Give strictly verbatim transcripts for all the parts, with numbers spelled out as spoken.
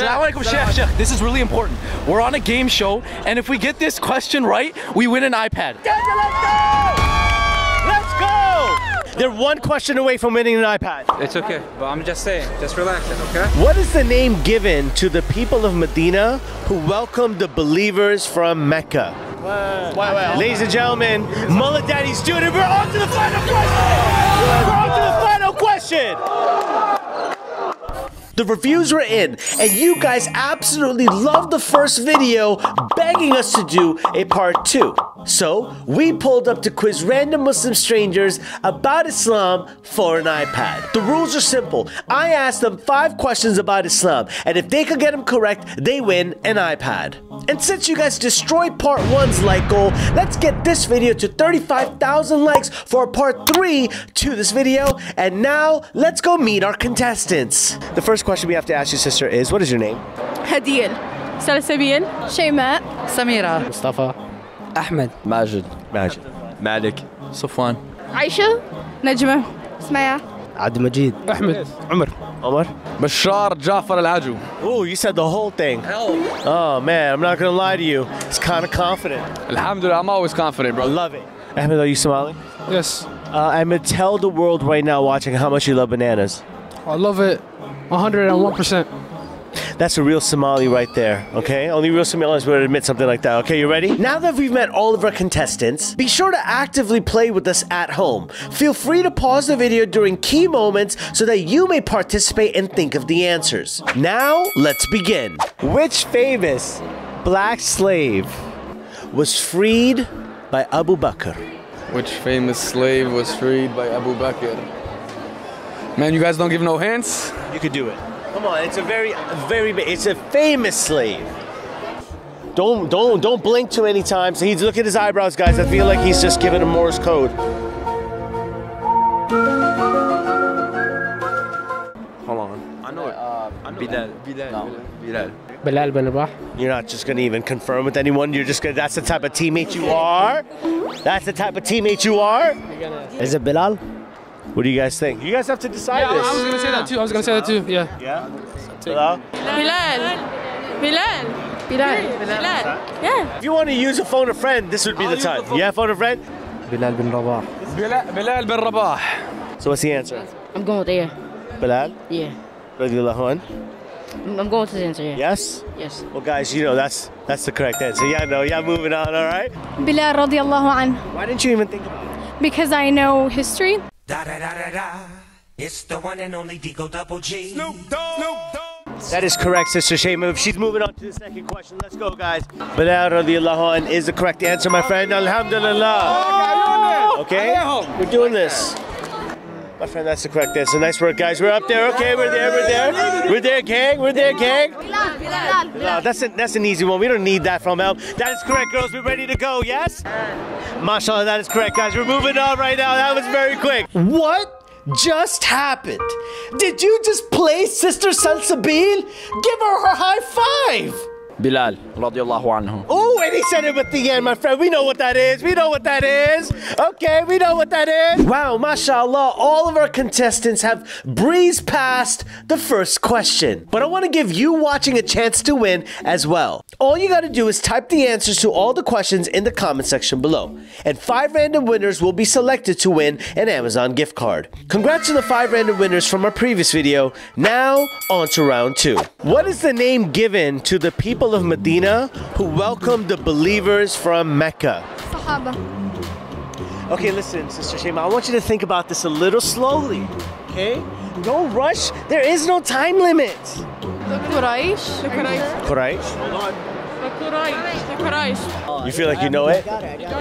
Assalamu alaikum, Sheikh. Sheikh, this is really important. We're on a game show, and if we get this question right, we win an iPad. Let's go! They're one question away from winning an iPad. It's okay, but I'm just saying, just relax it, okay? What is the name given to the people of Medina who welcomed the believers from Mecca? Wow. Wow, wow. Ladies and gentlemen, Mullah Daddy's student, we're on to the final question! We're on to the final question! The reviews were in, and you guys absolutely loved the first video, begging us to do a part two. So, we pulled up to quiz random Muslim strangers about Islam for an iPad. The rules are simple. I asked them five questions about Islam, and if they could get them correct, they win an iPad. And since you guys destroyed part one's like goal, let's get this video to thirty-five thousand likes for part three to this video. And now, let's go meet our contestants. The first question we have to ask you, sister, is what is your name? Hadil, Salsabil, Shayma, Samira, Mustafa, Ahmed, Majid, Majid, Malik, Safwan, Aisha, Najma, Smaya, Abd Majid, Ahmed, Umar, Omar, Bashar, Jafar Al-Ajou. Oh, you said the whole thing. Oh man, I'm not gonna lie to you. It's kind of confident. Alhamdulillah, I'm always confident, bro. I love it. Ahmed, are you Somali? Yes. Uh, Ahmed, tell the world right now watching how much you love bananas. I love it. one hundred and one percent. That's a real Somali right there, okay? Only real Somalis would admit something like that, okay? You ready? Now that we've met all of our contestants, be sure to actively play with us at home. Feel free to pause the video during key moments so that you may participate and think of the answers. Now, let's begin. Which famous black slave was freed by Abu Bakr? Which famous slave was freed by Abu Bakr? Man, you guys don't give no hints? You could do it. Come on, it's a very, very, it's a famous slave. Don't, don't, don't blink too many times. He's, look at his eyebrows, guys. I feel like he's just giving him Morse code. Hold on. I know it. Uh, I know Bilal. Bilal. No. Bilal. Bilal ibn Rabah. You're not just gonna even confirm with anyone. You're just gonna, that's the type of teammate you are. That's the type of teammate you are. Is it Bilal? What do you guys think? You guys have to decide yeah, this. I was gonna say that too. I was gonna say that too. Yeah. Yeah. Bilal. Bilal. Bilal. Bilal. Bilal. Yeah. If you want to use a phone a friend, this would be I'll the time. The yeah, phone a friend. Bilal ibn Rabah. Bilal, Bilal ibn Rabah. So what's the answer? I'm going with yeah. Bilal. Yeah. I'm going to the answer. Yeah. Yes. Yes. Well, guys, you know that's that's the correct answer. Yeah, no, yeah, moving on. All right. Bilal radiallahu anhu. Why didn't you even think about it? Because I know history. Da, da, da, da, da. It's the one and only Digo Double G. Snoop Dogg. That is correct, Sister Shayma. She's moving on to the second question. Let's go, guys. Bilal radiallahu anhu is the correct answer, my friend. Alhamdulillah. Oh, okay, we're doing this. My friend, that's the correct answer. Nice work, guys. We're up there. Okay, we're there, we're there. We're there, gang. We're there, gang. Bilal, Bilal, Bilal. That's, a, that's an easy one. We don't need that from help. That is correct, girls. We're ready to go, yes? MashaAllah, that is correct, guys. We're moving on right now. That was very quick. What just happened? Did you just play Sister Salsabil? Give her her high five. Bilal, radiallahu anhu. Oh, and he said it with the end, my friend. We know what that is. We know what that is. Okay, we know what that is. Wow, mashallah, all of our contestants have breezed past the first question. But I want to give you watching a chance to win as well. All you got to do is type the answers to all the questions in the comment section below. And five random winners will be selected to win an Amazon gift card. Congrats to the five random winners from our previous video. Now, on to round two. What is the name given to the people of Medina who welcomed the believers from Mecca? Sahaba. Okay, listen, Sister Shayma, I want you to think about this a little slowly, okay? Don't rush, there is no time limit. The Quraysh. The Quraysh. Quraysh? Hold on. The Quraysh. The Quraysh. You feel like you know it?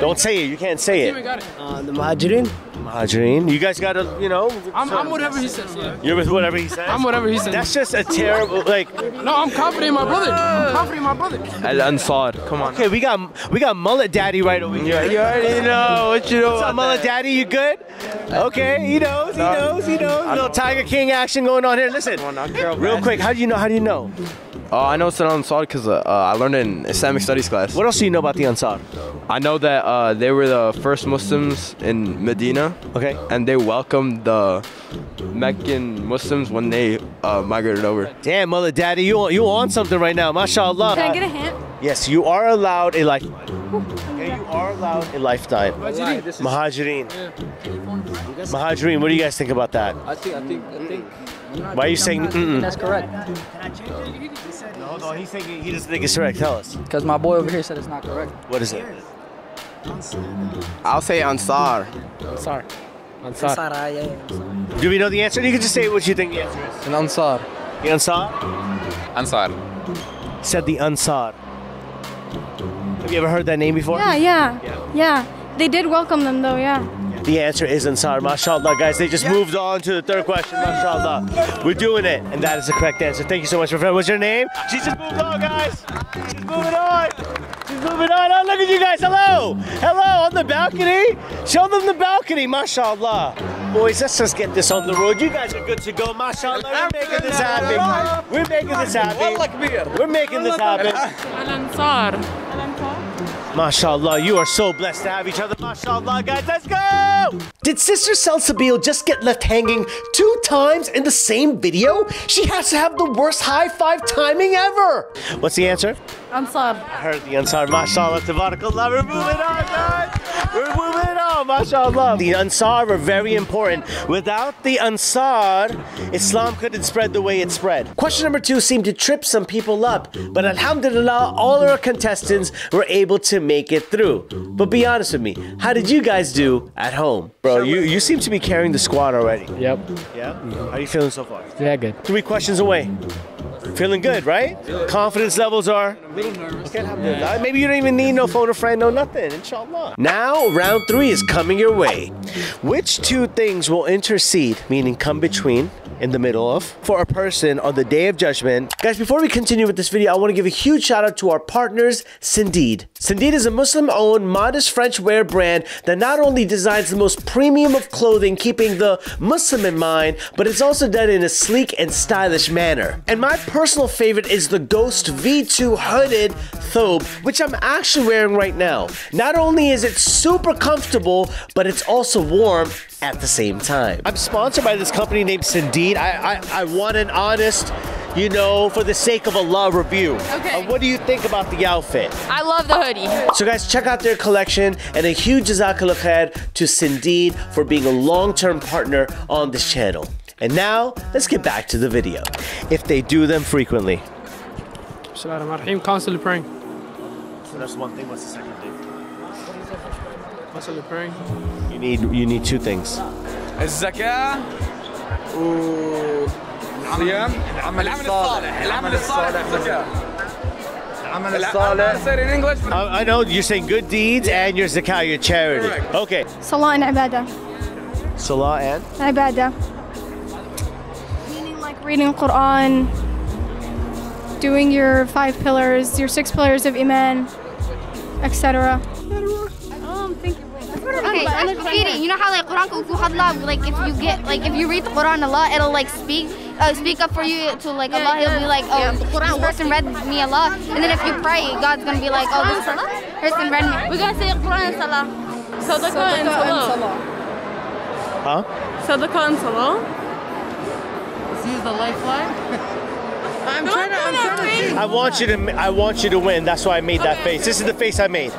Don't say it, you can't say it. Uh, the Muhajirin. Muhajirin. You guys gotta, you know. I'm, so I'm whatever he says. Yeah. You're with whatever he says? I'm whatever he says. That's just a terrible, like. No, I'm confident in my brother. I'm confident in my brother. Al-Ansar. Come on. Okay, we got we got Mullah Daddy right over here. You already know what you know. What's up, Mullah Daddy? You good? Okay, he knows, he knows, he knows. Little Tiger King action going on here. Listen, real quick, how do you know? How do you know? Uh, I know it's Al-Ansar because uh, I learned it in in Islamic studies class. What else do you know about the Ansar? I know that uh, they were the first Muslims in Medina. Okay. And they welcomed the Meccan Muslims when they uh, migrated over. Damn, mother daddy, you, you on something right now, mashallah. Can I get a hint? Yes, you are allowed a lifetime. Okay, you are allowed a lifetime. Muhajirin. Muhajirin, what do you guys think about that? I think, I think, I think. Why are you saying mm-mm? That's correct. Can I change it? He said no. No, he's saying he doesn't think it's correct. Tell us. Because my boy over here said it's not correct. What is it? I'll say Ansar. Ansar. Ansar. Ansar, yeah, yeah. Do we know the answer? You can just say what you think the answer is. An Ansar. The Ansar? Ansar. Said the Ansar. Have you ever heard that name before? Yeah, yeah. Yeah. Yeah. They did welcome them though, yeah. The answer is Ansar, mashallah, guys. They just yeah. moved on to the third question, mashallah. We're doing it, and that is the correct answer. Thank you so much, my friend. What's your name? She's just moved on, guys. She's moving on. She's moving on. Oh, look at you guys. Hello. Hello, on the balcony. Show them the balcony, mashallah. Boys, let's just get this on the road. You guys are good to go, mashallah. We're making this happen. We're making this happen. We're making this happen. Al-Ansar. Mashallah, you are so blessed to have each other. Mashallah, guys, let's go! Did Sister Salsabil just get left hanging two times in the same video? She has to have the worst high five timing ever! What's the answer? Ansar. I heard the Ansar. Mashallah, tabarakallah. We're moving on, guys! We're moving on, mashallah. The Ansar were very important. Without the Ansar, Islam couldn't spread the way it spread. Question number two seemed to trip some people up, but alhamdulillah, all our contestants were able to make it through. But be honest with me, how did you guys do at home? Bro, you, you seem to be carrying the squad already. Yep. Yeah? How are you feeling so far? Yeah, good. Three questions away. Feeling good, right? Good. Confidence levels are... I'm a little nervous. Okay, alhamdulillah. Maybe you don't even need no phone or friend, no nothing, inshallah. Now, round three is coming your way. Which two things will intercede, meaning come between, in the middle of, for a person on the Day of Judgment? Guys, before we continue with this video, I want to give a huge shout out to our partners, Syndeed. Syndeed is a Muslim-owned, modest French wear brand that not only designs the most premium of clothing, keeping the Muslim in mind, but it's also done in a sleek and stylish manner. And my personal favorite is the Ghost V two hooded thobe, which I'm actually wearing right now. Not only is it super comfortable, but it's also warm at the same time. I'm sponsored by this company named Syndeed. I, I, I want an honest, you know, for the sake of Allah review. Okay. Uh, what do you think about the outfit? I love the hoodie. So guys, check out their collection, and a huge jazakallah khair to Syndeed for being a long-term partner on this channel. And now, let's get back to the video. If they do them frequently. Constantly praying. So that's one thing. What's the second thing? Constantly praying. You need, you need two things. Zakah. Siyam. Amal salih. Amal salih. In English. I know you're saying good deeds and your zakah, your charity. Correct. Okay. Salah and ibadah. Salah and ibadah. Reading Quran, doing your five pillars, your six pillars of Iman, et cetera. Um, thank you. Okay, reading. You know how like Quran, like if you get like if you read the Quran a lot, it'll like speak uh, speak up for you to like Allah. He'll be like, oh, this person read me a lot, and then if you pray, God's gonna be like, oh, this person read me. We're gonna say Quran and Salah. Sadaqah and Salah. Huh? Sadaqah and Salah. Use the lifeline. I'm trying to, I'm trying to I want you to I want you to win. That's why I made that okay, face. This is the face I made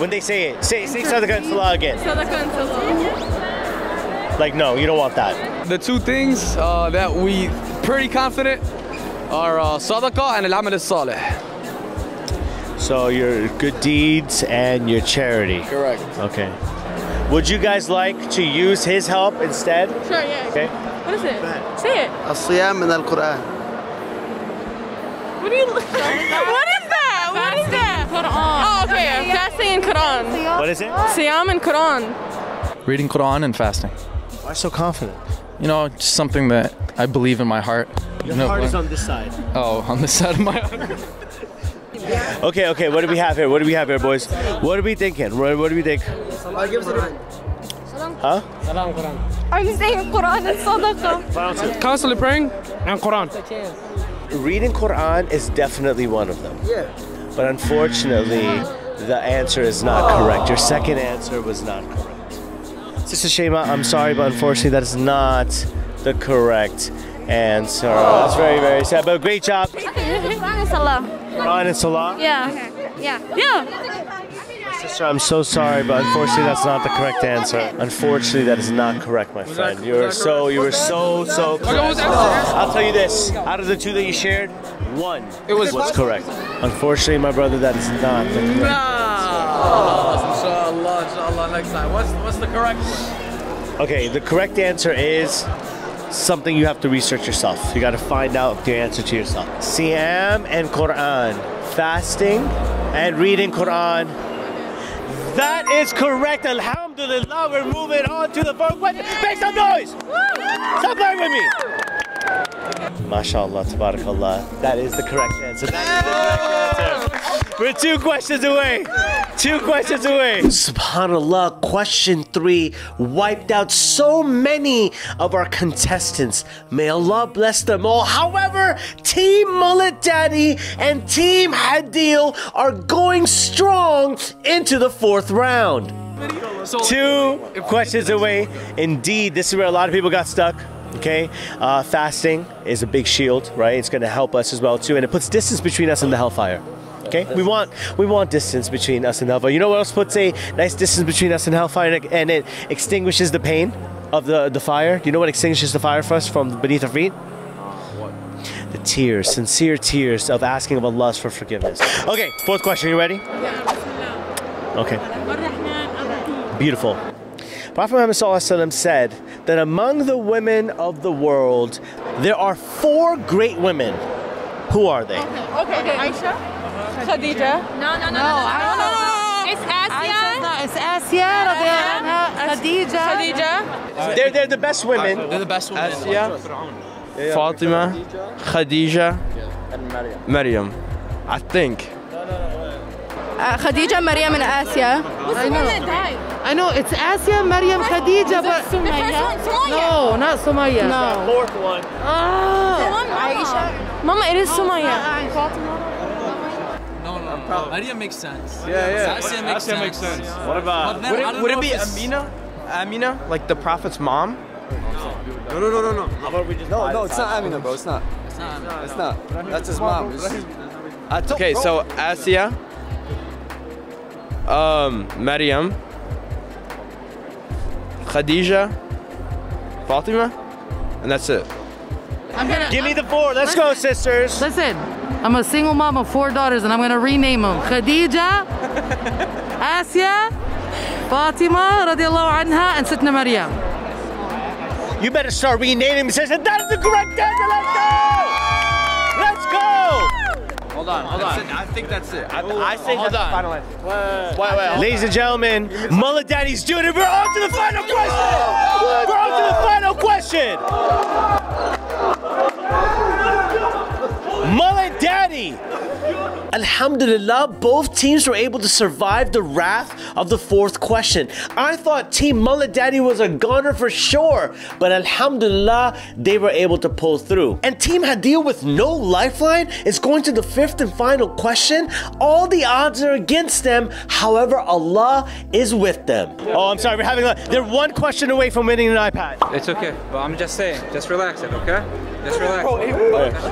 when they say it. Say say Sadaqah and Salah again. Sadaqah and Salah. Like no, you don't want that. The two things uh, that we pretty confident are uh, Sadaqah and al-amal al-salih. So your good deeds and your charity. Correct. Okay. Would you guys like to use his help instead? Sure, yeah. Okay. What is it? Say it. As-siyam min al-Qur'an. What do you look at? What is that? What is that? Quran. Oh, okay. Fasting and Quran. What is it? Siyam and Quran. Reading Quran and fasting. Why so confident? You know, just something that I believe in my heart. Your no, heart is on this side. Oh, on this side of my heart. Okay, okay, what do we have here? What do we have here, boys? What are we thinking? What, what do we think? I'll give us a Quran. Huh? Salam Quran. Are you saying Quran and Sadaqah? Constantly praying and Quran. Reading Quran is definitely one of them. Yeah. But unfortunately, the answer is not correct. Your second answer was not correct. Sister Shema, I'm sorry, but unfortunately that is not the correct answer. That's very, very sad, but great job. Okay, this is Quran and Salah. Quran and Salah? Yeah. Okay. Yeah. Yeah. Sister, I'm so sorry, but unfortunately that's not the correct answer. Unfortunately, that is not correct, my friend. You were so, you were so, so close. I'll tell you this, out of the two that you shared, one it was what's correct. Unfortunately, my brother, that is not the correct answer. Inshallah, inshallah, next time. What's, what's the correct one? Okay, the correct answer is something you have to research yourself. You got to find out the answer to yourself. Siyam and Quran. Fasting and reading Quran. That is correct. Alhamdulillah, we're moving on to the fourth question. Make some noise! Stop playing with me! MashaAllah, tabarakallah. That is the correct answer. That is the correct answer. We're two questions away. Two questions away. SubhanAllah, question three wiped out so many of our contestants. May Allah bless them all. However, Team Mullet Daddy and Team Hadil are going strong into the fourth round. Two questions away. Indeed, this is where a lot of people got stuck. Okay, uh, fasting is a big shield, right? It's gonna help us as well too, and it puts distance between us and the hellfire. Okay, we want we want distance between us and hellfire. You know what else puts a nice distance between us and hellfire, and it, and it extinguishes the pain of the the fire. Do you know what extinguishes the fire for us from beneath our feet? What? The tears, sincere tears of asking of Allah for forgiveness. Okay, fourth question. You ready? Yeah. Okay. Beautiful. Prophet Muhammad ﷺ said that among the women of the world, there are four great women. Who are they? Okay. Okay. Okay. Aisha. Khadija? No, no, no, no, no, no, no. It's Asia. It's Asia. Khadija. Khadija. They're they're the best women. They're the best women. Asia. Fatima. Khadija. And Maryam. Maryam. I think. Khadija, Maryam, and Asia. I know. I know it's Asia, Maryam, Khadija, but no, not Sumaya. No. Fourth one. Ah. Mama, it is Sumaya. Maria makes sense. Yeah, yeah. Asia makes sense. Makes sense. Yeah. What about? Then, would it, would it be Amina? Amina, like the Prophet's mom? No, no, no, no, no. How about we just? No, no, it's not Amina, bro. It's not. It's not. Amina. It's not. That's his mom. Okay, so Asia, um, Maryam, Khadija, Fatima, and that's it. I'm gonna, Give me the four. Let's listen, go, sisters. Listen. I'm a single mom of four daughters, and I'm going to rename them. Khadija, Asia, Fatima, radiallahu anha, and Sitna Maryam. You better start renaming them. Says that is the correct answer. Let's go. Let's go. Hold on, hold on. I think that's it. I, I think hold that's on. the final answer. Wait, wait, wait. Ladies on. and gentlemen, Mullet Daddy's doing it. We're on to the final question. Oh, We're on to the final question. Mullet Daddy! Alhamdulillah, both teams were able to survive the wrath of the fourth question. I thought Team Mullet Daddy was a goner for sure, but alhamdulillah, they were able to pull through. And Team Hadil, with no lifeline, is going to the fifth and final question. All the odds are against them, however, Allah is with them. Oh, I'm sorry, we're having a... They're one question away from winning an iPad. It's okay, but I'm just saying, just relax it, okay? Just relax.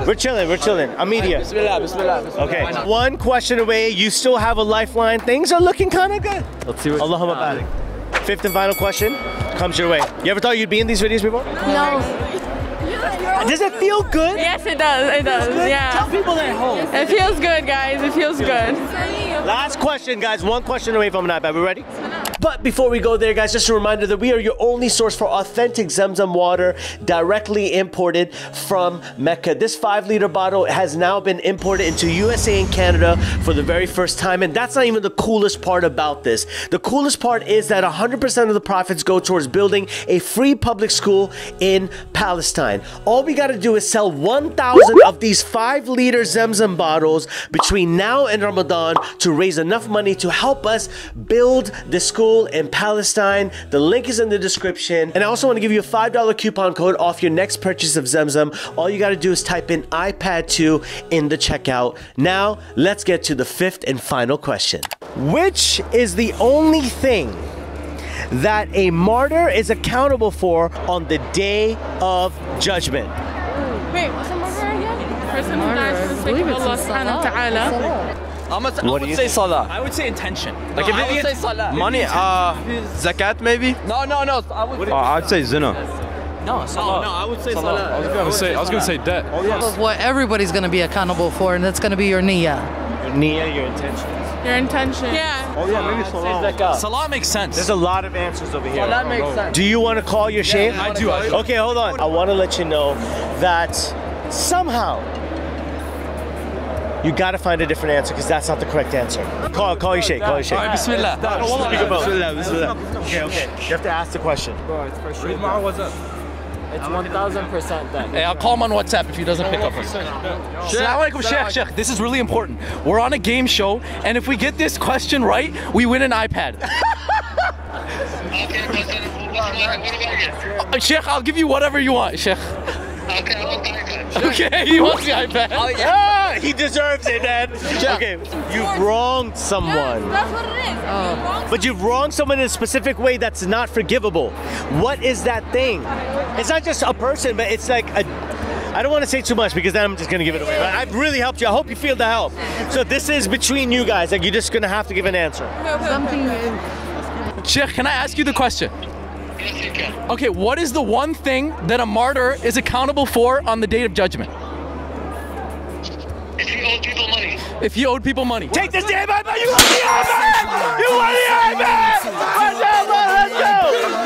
We're chilling, we're chilling. I'm media. Bismillah, bismillah, bismillah. Okay. One question away, you still have a lifeline. Things are looking kind of good. Let's see what's Allahumma barik. Fifth and final question comes your way. You ever thought you'd be in these videos before? No. Does it feel good? Yes, it does. It, it does. Yeah. Tell people at home. It feels good, guys. It feels good. Last question, guys. One question away from an iPad. We ready? But before we go there, guys, just a reminder that we are your only source for authentic Zamzam water directly imported from Mecca. This five liter bottle has now been imported into U S A and Canada for the very first time, and that's not even the coolest part about this. The coolest part is that one hundred percent of the profits go towards building a free public school in Palestine. All we got to do is sell one thousand of these five liter Zamzam bottles between now and Ramadan to raise enough money to help us build this school Seoul and Palestine. The link is in the description. And I also want to give you a five dollar coupon code off your next purchase of Zamzam. All you got to do is type in iPad two in the checkout. Now, let's get to the fifth and final question. Which is the only thing that a martyr is accountable for on the Day of Judgment? Wait, what's a martyr again? The person who dies for the sake of Allah subhanahu wa ta'ala. I would, I would say salah. I would say intention. Like no, if I would say salah. Money, uh, zakat maybe? No, no, no. I would uh, I'd say zina. No, salah. Oh, no, I would say salah. salah. I was gonna say, I was gonna say debt. Oh, yes. What everybody's gonna be accountable for, and that's gonna be your niyyah. Your niyyah, your intention. Your intention. Yeah. Oh yeah, maybe salah. Salah makes sense. There's a lot of answers over here. Salah makes sense. Do you want to call your shaykh? Yeah, I do. I do. Okay, hold on. I want to let you know that somehow you got to find a different answer because that's not the correct answer. Call, call your shaykh. Call your shaykh. All right, bismillah. Bismillah. Bismillah. Okay, okay. You have to ask the question. Bro, it's for sure. What's up? It's one thousand percent that. Hey, I'll call him on WhatsApp if he doesn't pick up. Assalamu alaikum, Sheikh, Sheikh. This is really important. We're on a game show, and if we get this question right, we win an iPad. uh, Sheikh, I'll give you whatever you want, Sheikh. Okay, I'll take it. Okay, he wants the iPad. Oh, yeah. Ah, he deserves it, man. Okay, you've wronged someone. Yeah, that's what it is. Uh, you've wronged but you've wronged someone in a specific way that's not forgivable. What is that thing? It's not just a person, but it's like a... I don't want to say too much because then I'm just going to give it away. But I've really helped you. I hope you feel the help. So this is between you guys. Like, you're just going to have to give an answer. Something new. Sheikh, can I ask you the question? Okay, what is the one thing that a martyr is accountable for on the Day of Judgment? If you owed people money. If you owed people money. Take this damn iPad! You want the iPad! You want the iPad!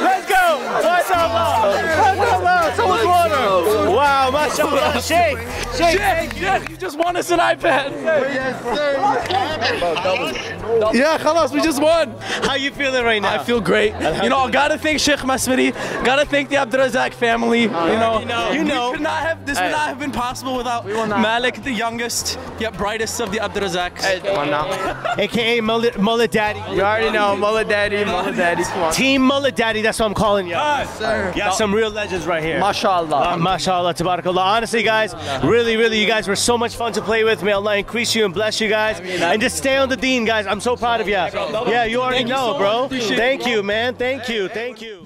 Let's go! Let's go! Let's go! So much water! Wow, mashallah! Shake! Shake! Yes, you just won us an iPad! Yes, sir! Yeah, khalas, we just won. How you feeling right now? I feel great. You know, I gotta thank Sheikh Masmiri, gotta thank the Abdurazak family. Uh, you know, you know, you know. Could not have, this hey. would not have been possible without Malik, the youngest yet brightest of the Abdurazaks. Hey, come on now. A K A Mullet, Mullet Daddy. You already know, Mullet Daddy, Mullet Daddy. Team Mullet Daddy, that's what I'm calling you. Yes, sir. You got some real legends right here. Mashallah. Uh, mashallah, tabarakallah. Honestly, guys, really, really, you guys were so much fun to play with. May Allah increase you and bless you guys. And just stay on the deen, guys. I'm so proud of you. Yeah, you already know, bro. Thank you, man. Thank you. Thank you.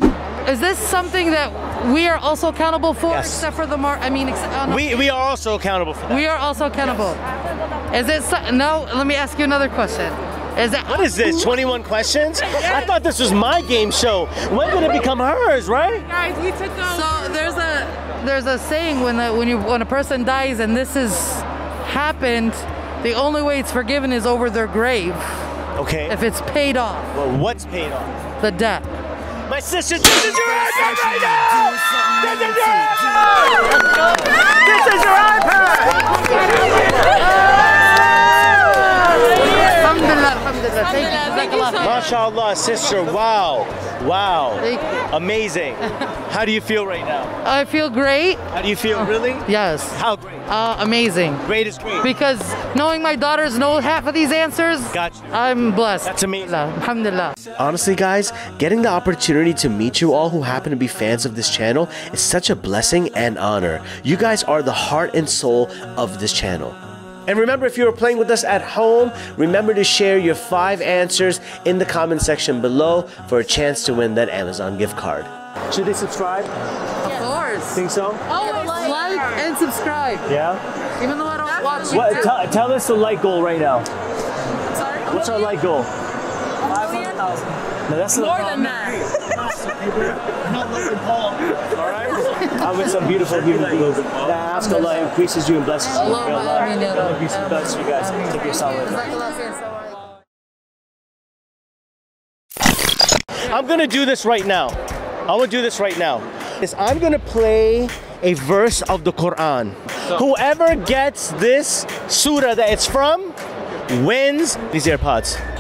Is this something that we are also accountable for, yes. except for the mar? I mean, oh, no. we we are also accountable for that. We are also accountable. Yes. Is it so no? Let me ask you another question. Is that what is this? twenty-one questions? I thought this was my game show. When did it become hers? Right? Guys, we took over. So there's a there's a saying when the, when you when a person dies and this has happened. The only way it's forgiven is over their grave. Okay. If it's paid off. Well, what's paid off? The debt. My sister, this is your iPad right now! This is your iPad! This is your iPad! Alhamdulillah, alhamdulillah. Thank you. MashaAllah, sister, wow. Wow. Thank you. Amazing. How do you feel right now? I feel great. How do you feel, uh, really? Yes. How great? Uh, amazing. Great is great. Because knowing my daughters know half of these answers, gotcha. I'm blessed. That's amazing. Alhamdulillah. Honestly, guys, getting the opportunity to meet you all who happen to be fans of this channel is such a blessing and honor. You guys are the heart and soul of this channel. And remember, if you are playing with us at home, remember to share your five answers in the comment section below for a chance to win that Amazon gift card. Should they subscribe? Of course. Think so? Always like, like and subscribe. Yeah? Even though I don't watch it. Tell us the like goal right now. Sorry? What's our like goal? five hundred thousand. No, that's more than that. All right? I'm with some beautiful people. That after Allah increases you and blesses you. Allah increases and blesses you guys. Keep your salad. I'm going to do this right now. I will do this right now. Is I'm gonna play a verse of the Quran. So, whoever gets this surah that it's from wins these AirPods.